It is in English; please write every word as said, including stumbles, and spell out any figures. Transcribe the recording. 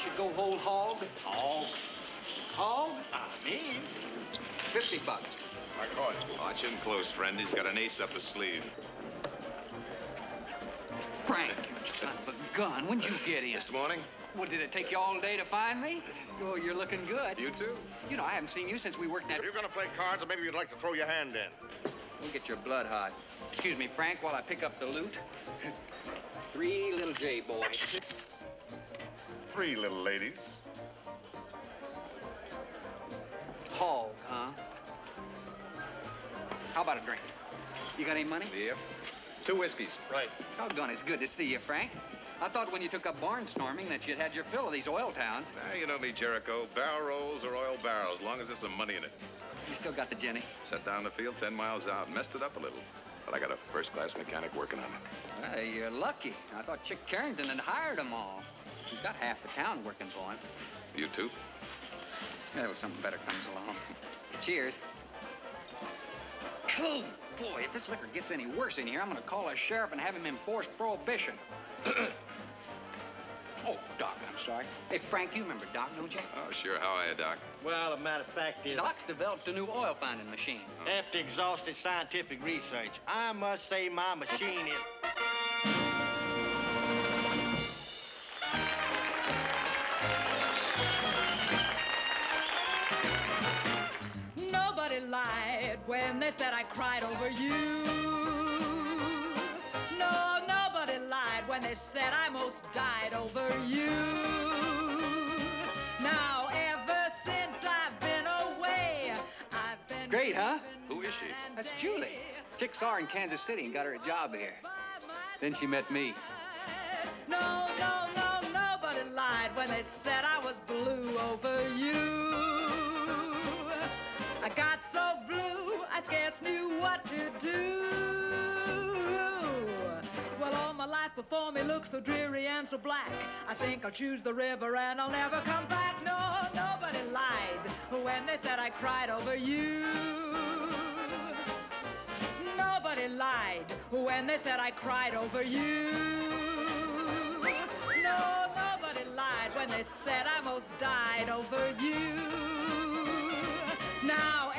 should go whole hog? Hog? Hog? I mean, fifty bucks. I caught it. Watch him close, friend. He's got an ace up his sleeve. Frank, you son of a gun. When'd you get in? This morning. Well, did it take you all day to find me? Oh, you're looking good. You too. You know, I haven't seen you since we worked at... You're gonna play cards, or maybe you'd like to throw your hand in. We'll get your blood hot. Excuse me, Frank, while I pick up the loot. Three little J boys. Three little ladies. Hog, huh? How about a drink? You got any money? Yeah. Two whiskeys. Right. Doggone, it's good to see you, Frank. I thought when you took up barnstorming that you'd had your fill of these oil towns. Now, you know me, Jericho. Barrel rolls or oil barrels, as long as there's some money in it. You still got the Jenny? Set down the field ten miles out. Messed it up a little. But I got a first-class mechanic working on it. Well, you're lucky. I thought Chick Carrington had hired them all. He's got half the town working for him. You too? Yeah, well, something better comes along. Cheers. Cool. Boy, if this liquor gets any worse in here, I'm gonna call a sheriff and have him enforce prohibition. Oh, Doc, I'm sorry. Hey, Frank, you remember Doc, don't you? Oh, sure. How are you, Doc? Well, a matter of fact is... Doc's developed a new oil-finding machine. Oh. After exhaustive scientific research, I must say my machine is... Nobody lied when they said I cried over you. No, nobody lied when they said I most died over you. Now, ever since I've been away, I've been... Great, huh? Who is she? That's Julie. Chick saw her in Kansas City and got her a job here. Then she met me. No, no, no, nobody lied when they said I was blue over you. I got so blue, I scarce knew what to do. Well, all my life before me looks so dreary and so black. I think I'll choose the river and I'll never come back. No, nobody lied when they said I cried over you. Nobody lied when they said I cried over you. No, nobody lied when they said I most died over you. Now